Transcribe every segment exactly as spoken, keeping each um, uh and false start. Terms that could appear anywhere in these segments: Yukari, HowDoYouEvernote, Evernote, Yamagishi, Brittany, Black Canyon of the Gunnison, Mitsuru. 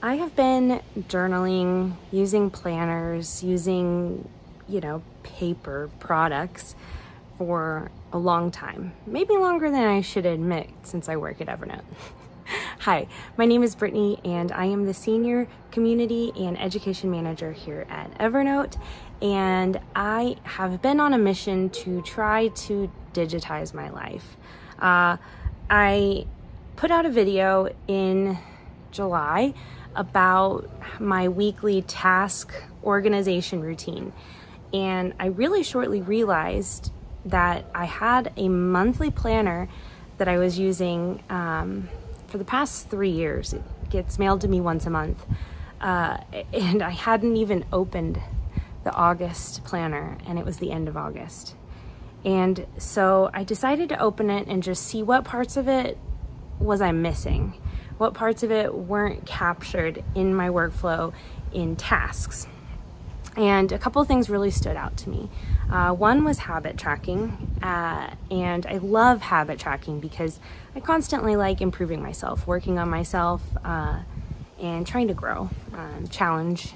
I have been journaling, using planners, using, you know, paper products for a long time. Maybe longer than I should admit since I work at Evernote. Hi, my name is Brittany and I am the Senior Community and Education Manager here at Evernote. And I have been on a mission to try to digitize my life. Uh, I put out a video in July about my weekly task organization routine. And I really shortly realized that I had a monthly planner that I was using um, for the past three years. It gets mailed to me once a month. Uh, and I hadn't even opened the August planner, and it was the end of August. And so I decided to open it and just see what parts of it was I missing. What parts of it weren't captured in my workflow in tasks. And a couple of things really stood out to me. Uh, one was habit tracking, uh, and I love habit tracking because I constantly like improving myself, working on myself, uh, and trying to grow, um, challenge.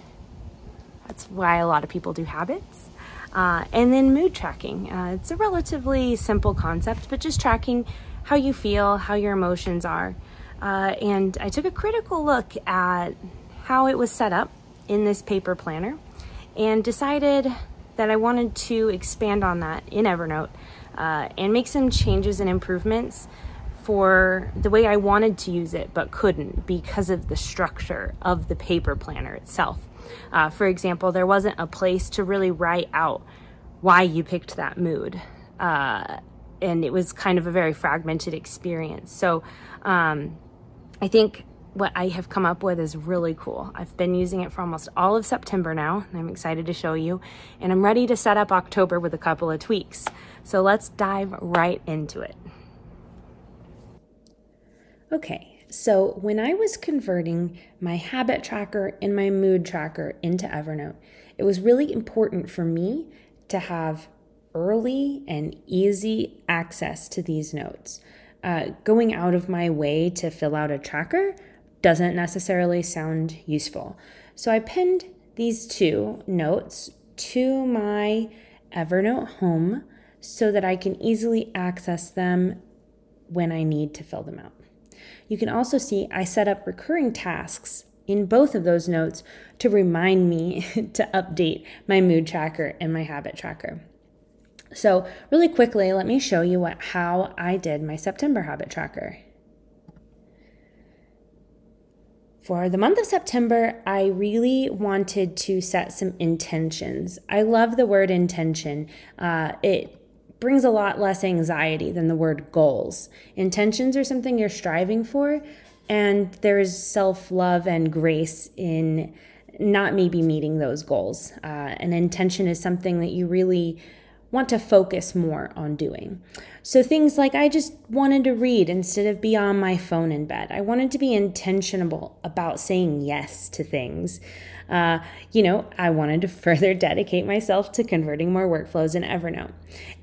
That's why a lot of people do habits. Uh, and then mood tracking. Uh, it's a relatively simple concept, but just tracking how you feel, how your emotions are. Uh, and I took a critical look at how it was set up in this paper planner and decided that I wanted to expand on that in Evernote uh, and make some changes and improvements for the way I wanted to use it but couldn't because of the structure of the paper planner itself. Uh, for example, there wasn't a place to really write out why you picked that mood. Uh, and it was kind of a very fragmented experience. So um, I think what I have come up with is really cool. I've been using it for almost all of September now, and I'm excited to show you. And I'm ready to set up October with a couple of tweaks. So let's dive right into it. Okay, so when I was converting my habit tracker and my mood tracker into Evernote, it was really important for me to have early and easy access to these notes. Uh, going out of my way to fill out a tracker doesn't necessarily sound useful. So I pinned these two notes to my Evernote home so that I can easily access them when I need to fill them out. You can also see I set up recurring tasks in both of those notes to remind me to update my mood tracker and my habit tracker. So really quickly, let me show you what, how I did my September habit tracker. For the month of September, I really wanted to set some intentions. I love the word intention. Uh, it brings a lot less anxiety than the word goals. Intentions are something you're striving for, and there is self-love and grace in not maybe meeting those goals. Uh, an intention is something that you really want to focus more on doing. So things like I just wanted to read instead of be on my phone in bed. I wanted to be intentional about saying yes to things. Uh, you know, I wanted to further dedicate myself to converting more workflows in Evernote.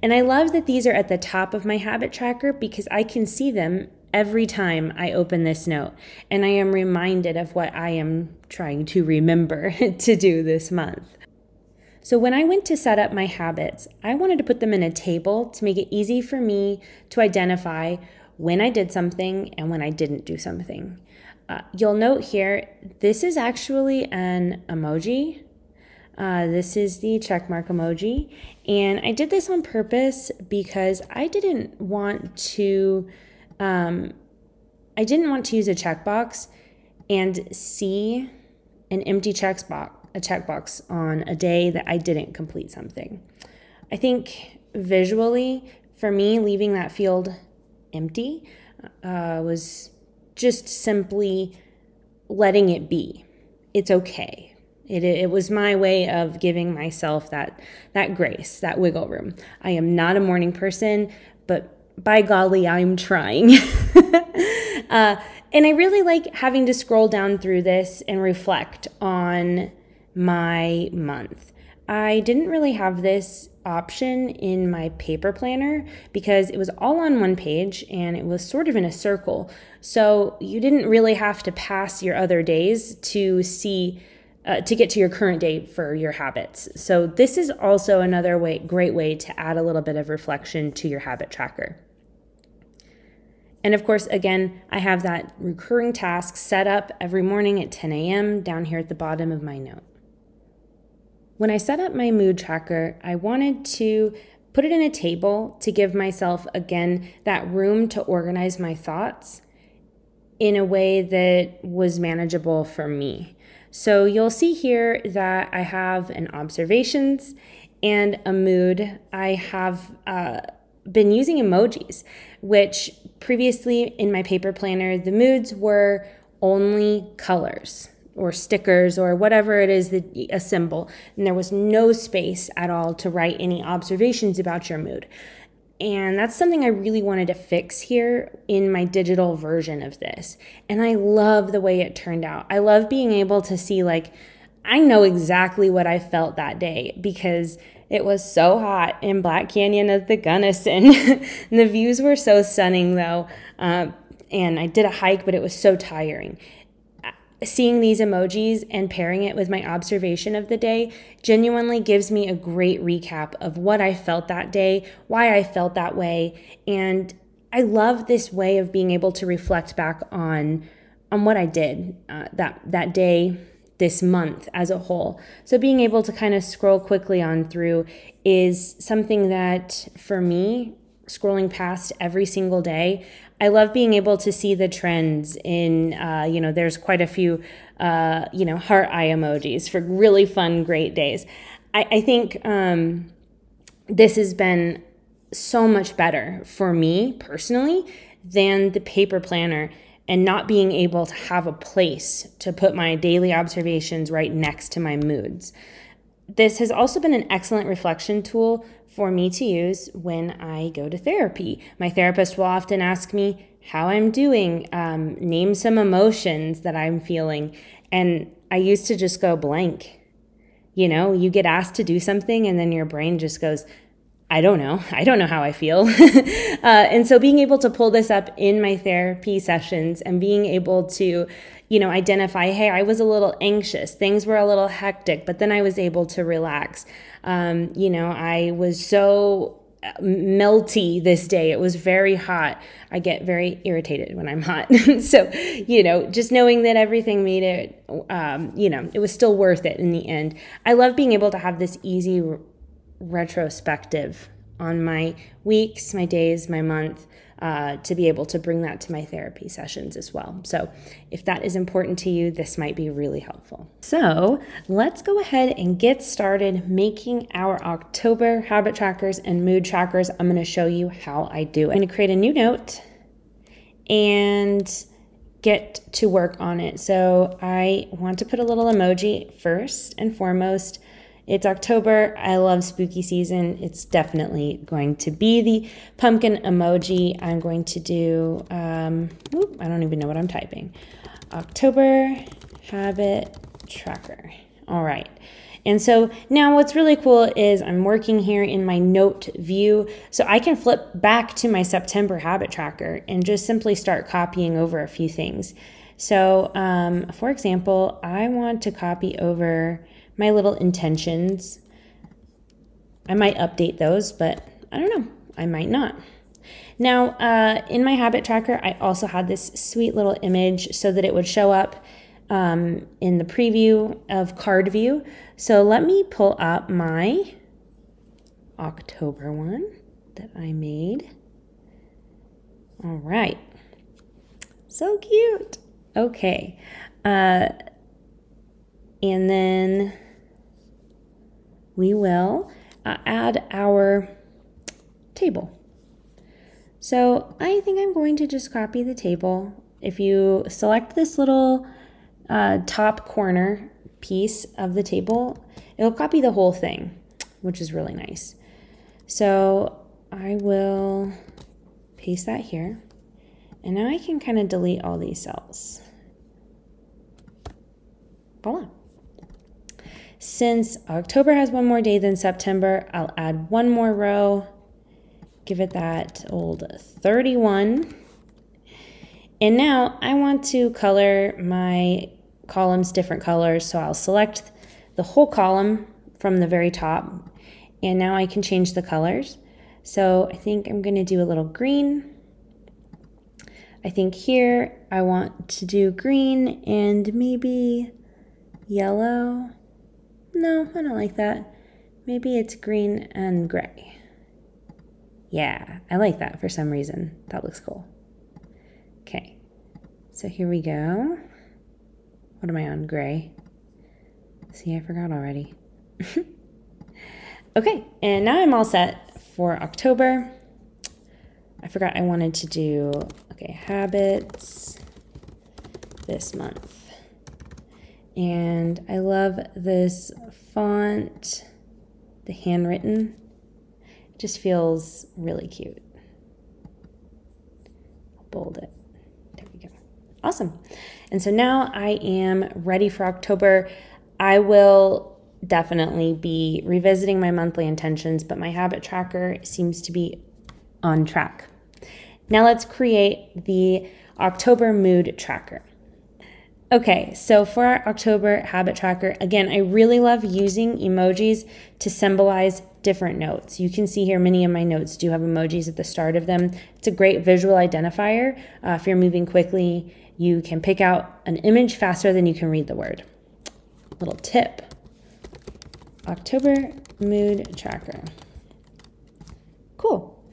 And I love that these are at the top of my habit tracker because I can see them every time I open this note, and I am reminded of what I am trying to remember to do this month. So when I went to set up my habits, I wanted to put them in a table to make it easy for me to identify when I did something and when I didn't do something. Uh, you'll note here, this is actually an emoji. Uh, this is the check mark emoji. And I did this on purpose because I didn't want to, um, I didn't want to use a checkbox and see an empty checkbox. a checkbox on a day that I didn't complete something. I think visually, for me, leaving that field empty uh, was just simply letting it be. It's okay. It, it was my way of giving myself that, that grace, that wiggle room. I am not a morning person, but by golly, I'm trying. uh, and I really like having to scroll down through this and reflect on my month. I didn't really have this option in my paper planner because it was all on one page and it was sort of in a circle. So you didn't really have to pass your other days to see uh, to get to your current day for your habits. So this is also another way, great way to add a little bit of reflection to your habit tracker. And of course, again, I have that recurring task set up every morning at ten A M down here at the bottom of my note. When I set up my mood tracker, I wanted to put it in a table to give myself, again, that room to organize my thoughts in a way that was manageable for me. So you'll see here that I have an observations and a mood. I have uh, been using emojis, which previously in my paper planner, the moods were only colors or stickers or whatever it is, that, a symbol. And there was no space at all to write any observations about your mood. And that's something I really wanted to fix here in my digital version of this. And I love the way it turned out. I love being able to see, like, I know exactly what I felt that day because it was so hot in Black Canyon of the Gunnison. The views were so stunning though. Uh, and I did a hike, but it was so tiring. Seeing these emojis and pairing it with my observation of the day genuinely gives me a great recap of what I felt that day, why I felt that way. And I love this way of being able to reflect back on, on what I did uh, that, that day, this month as a whole. So being able to kind of scroll quickly on through is something that for me, scrolling past every single day, I love being able to see the trends in, uh, you know, there's quite a few, uh, you know, heart eye emojis for really fun, great days. I, I think um, this has been so much better for me personally than the paper planner, and not being able to have a place to put my daily observations right next to my moods. This has also been an excellent reflection tool for me to use when I go to therapy. My therapist will often ask me how I'm doing, um, name some emotions that I'm feeling, and I used to just go blank. You know, you get asked to do something and then your brain just goes, I don't know. I don't know how I feel. uh, and so being able to pull this up in my therapy sessions and being able to, you know, identify, hey, I was a little anxious. Things were a little hectic, but then I was able to relax. Um, you know, I was so melty this day. It was very hot. I get very irritated when I'm hot. So, you know, just knowing that everything made it, um, you know, it was still worth it in the end. I love being able to have this easy retrospective on my weeks, my days, my month, uh, to be able to bring that to my therapy sessions as well. So if that is important to you, this might be really helpful. So let's go ahead and get started making our October habit trackers and mood trackers. I'm going to show you how I do it. I'm going to create a new note and get to work on it. So I want to put a little emoji first and foremost. It's October. I love spooky season. It's definitely going to be the pumpkin emoji. I'm going to do, um, whoop, I don't even know what I'm typing. October habit tracker. All right. And so now what's really cool is I'm working here in my note view. So I can flip back to my September habit tracker and just simply start copying over a few things. So, um, for example, I want to copy over my little intentions. I might update those, but I don't know, I might not. Now, uh, in my habit tracker, I also had this sweet little image so that it would show up um, in the preview of card view. So let me pull up my October one that I made. All right, so cute. Okay, uh, and then we will uh, add our table. So I think I'm going to just copy the table. If you select this little uh, top corner piece of the table, it'll copy the whole thing, which is really nice. So I will paste that here. And now I can kind of delete all these cells. Voila. Since October has one more day than September, I'll add one more row, give it that old thirty-one. And now I want to color my columns different colors, so I'll select the whole column from the very top, and now I can change the colors. So I think I'm going to do a little green. I think here I want to do green and maybe yellow. No, I don't like that. Maybe it's green and gray. Yeah, I like that for some reason. That looks cool. Okay, so here we go. What am I on? Gray. See, I forgot already. Okay, and now I'm all set for October. I forgot I wanted to do, okay, habits this month. And I love this font, the handwritten. It just feels really cute. I'll bold it. There we go. Awesome. And so now I am ready for October. I will definitely be revisiting my monthly intentions, but my habit tracker seems to be on track. Now let's create the October mood tracker. Okay, so for our October habit tracker, again, I really love using emojis to symbolize different notes. You can see here many of my notes do have emojis at the start of them. It's a great visual identifier. Uh, if you're moving quickly, you can pick out an image faster than you can read the word. Little tip, October mood tracker. Cool.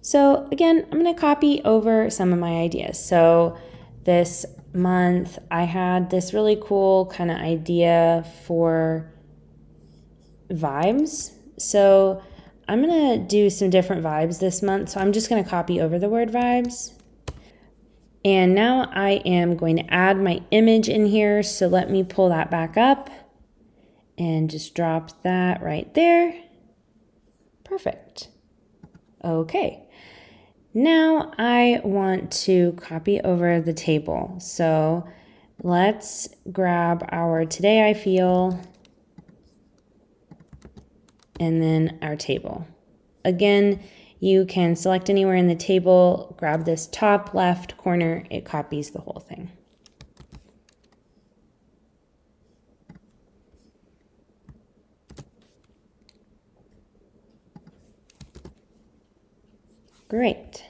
So again, I'm going to copy over some of my ideas. So this month, I had this really cool kind of idea for vibes. So I'm going to do some different vibes this month. So I'm just going to copy over the word vibes. And now I am going to add my image in here. So let me pull that back up and just drop that right there. Perfect. Okay. Now I want to copy over the table. So let's grab our today I feel and then our table. Again, you can select anywhere in the table, grab this top left corner, it copies the whole thing. Great.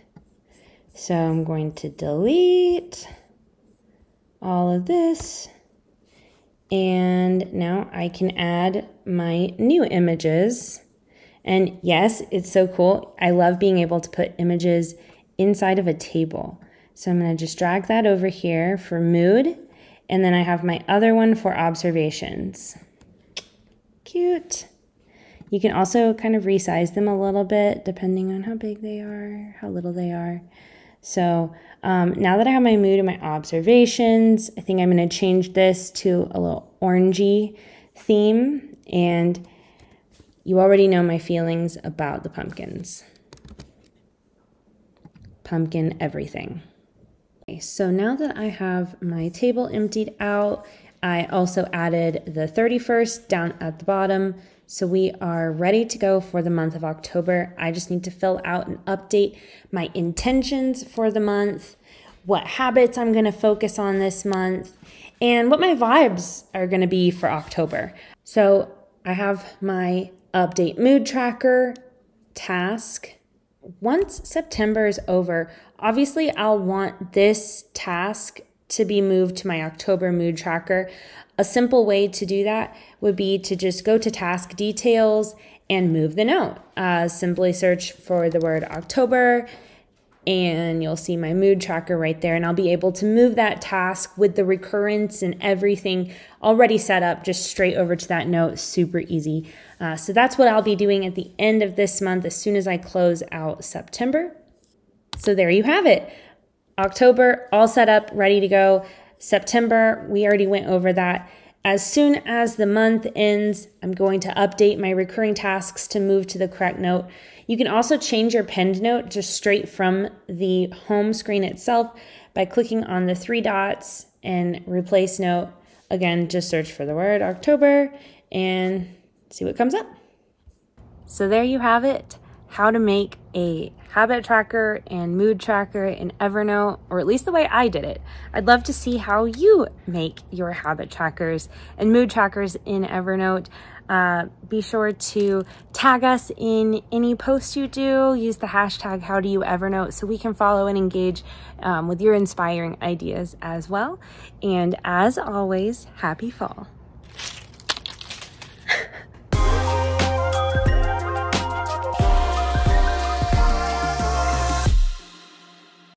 So I'm going to delete all of this. And now I can add my new images. And yes, it's so cool. I love being able to put images inside of a table. So I'm going to just drag that over here for mood. And then I have my other one for observations. Cute. You can also kind of resize them a little bit depending on how big they are, how little they are. So um, now that I have my mood and my observations, I think I'm going to change this to a little orangey theme. And you already know my feelings about the pumpkins. Pumpkin everything. Okay, so now that I have my table emptied out, I also added the thirty-first down at the bottom. So we are ready to go for the month of October. I just need to fill out and update my intentions for the month, what habits I'm going to focus on this month, and what my vibes are going to be for October. So I have my update mood tracker task. Once September is over, obviously I'll want this task to be moved to my October mood tracker. A simple way to do that would be to just go to task details and move the note. Uh, simply search for the word October and you'll see my mood tracker right there, and I'll be able to move that task with the recurrence and everything already set up just straight over to that note, super easy. Uh, so that's what I'll be doing at the end of this month as soon as I close out September. So there you have it. October, all set up, ready to go. September, we already went over that. As soon as the month ends, I'm going to update my recurring tasks to move to the correct note. You can also change your pinned note just straight from the home screen itself by clicking on the three dots and replace note. Again, just search for the word October and see what comes up. So there you have it, how to make a habit tracker and mood tracker in Evernote, or at least the way I did it. I'd love to see how you make your habit trackers and mood trackers in Evernote. Uh, be sure to tag us in any posts you do. Use the hashtag HowDoYouEvernote so we can follow and engage um, with your inspiring ideas as well. And as always, happy fall.